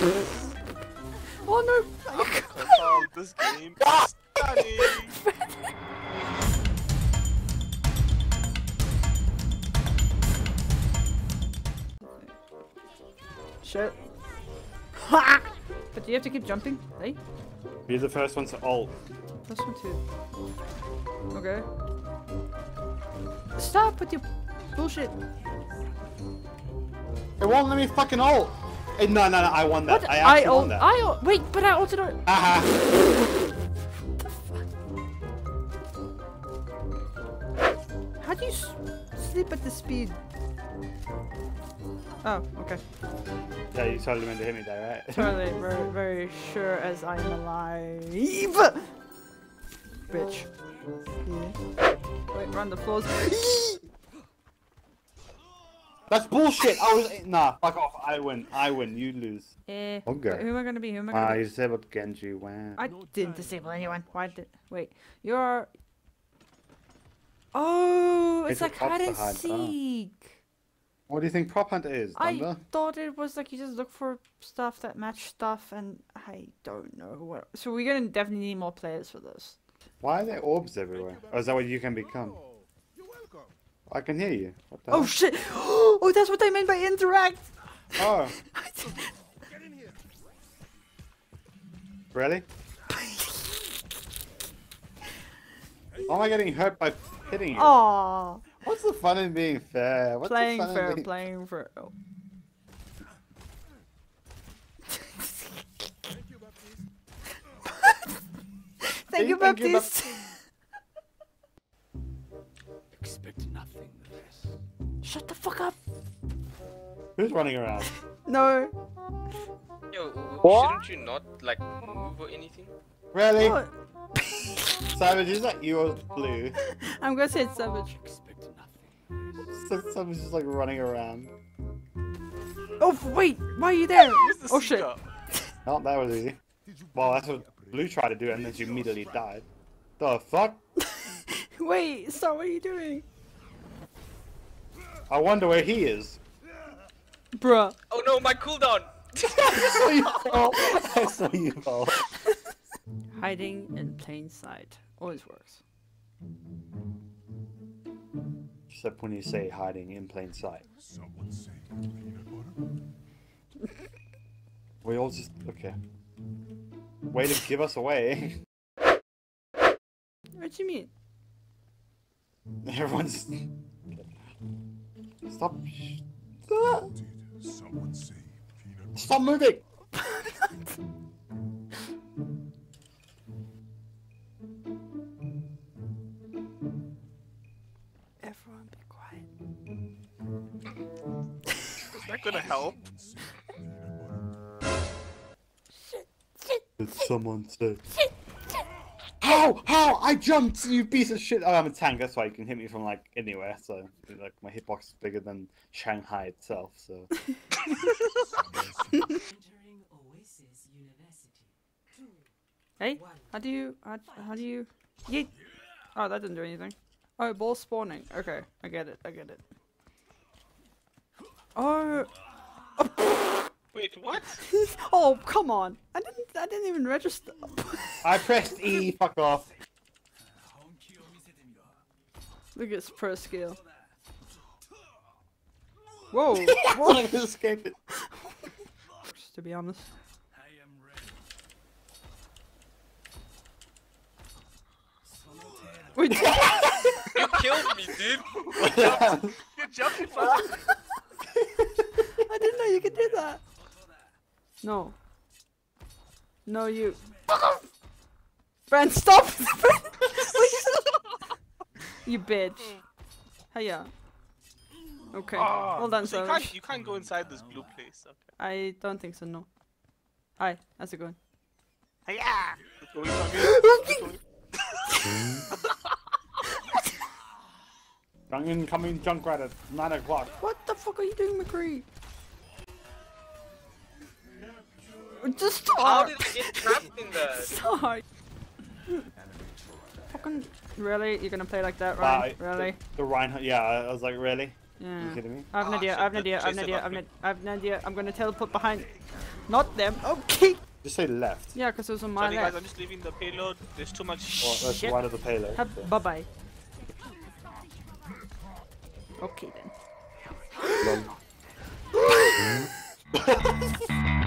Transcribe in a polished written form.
Oh no! Oh, this game is stunning! Shit. Ha! But do you have to keep jumping, eh? Be the first one to ult. This one too. Okay. Stop with your bullshit! It won't let me fucking ult! No, no, no, I won that. What? I actually won that. Wait, but I ulted on... Aha! What the fuck? How do you sleep at this speed? Oh, okay. Yeah, you totally meant to hit me there, right? Totally, very, very sure as I'm alive. Bitch. Yeah. Wait, run the floors. That's bullshit! I was- nah, fuck off, I win, you lose. Eh, okay. Who am I gonna be, Ah, you disabled Genji, wow. I didn't disable anyone, why did- wait, you're- Oh, it's like hide and seek! Oh. What do you think prop hunt is, Thunder? I thought it was like you just look for stuff that match stuff and I don't know what- so we're gonna definitely need more players for this. Why are there orbs everywhere? Or is that what you can become? I can hear you. What the oh heck? Shit! Oh, that's what I meant by interact! Oh. Get in here. Really? Why am I getting hurt by hitting you? Aww. What's the fun in being fair? What's playing the fun fair, in being... playing fair. Oh. Thank you, Baptiste. Thank you, Baptiste. Expect nothing less. Shut the fuck up! Who's running around? No. Yo, what? Shouldn't you not like move or anything? Really? No. Savage is like you or blue. I'm gonna say it's Savage. Expect nothing. Savage is like running around. Oh wait, why are you there? Oh shit! Oh, that was easy. Well, that's what Blue tried to do, and then she immediately died. The fuck? Wait, so what are you doing? I wonder where he is. Bruh. Oh no, my cooldown! I saw you fall. Hiding in plain sight always works. Except when you say hiding in plain sight. Someone say we all just... okay. Way to give us away. What do you mean? Everyone's stop. Stop moving. Everyone be quiet. Is that gonna help? Did someone say? How? I jumped, you piece of shit! Oh, I'm a tank, that's why you can hit me from, like, anywhere, so... like, my hitbox is bigger than Shanghai itself, so... Hey? How do you... Yeet! Oh, that didn't do anything. Oh, ball spawning. Okay, I get it. Oh... Wait, what? Oh, come on! I didn't even register. I pressed E, fuck off. Look at his pro skill. Whoa! Whoa. I just escaped it. To be honest. I am ready. Wait. You killed me, dude! You jumped fast! I didn't know you could do that! No. No, you. Brand, stop! You bitch. Hiya. Okay. Well done, so you can't go inside this blue place. Okay. I don't think so, no. Hi, how's it going? Hiya! Incoming junk right at 9 o'clock. What the fuck are you doing, McCree? Just stop! How did I get trapped in there? Sorry. Fucking... really? You're gonna play like that, Ryan? Really? The Reinhardt... yeah, I was like, really? Yeah. You kidding me? I have no idea, I have no idea, I have no idea, I have no idea. I'm gonna teleport behind... Not them. Okay. Just say left. Yeah, because it was on my left. Sorry guys, I'm just leaving the payload. There's too much shit. That's one of the payload. Bye bye. Okay then.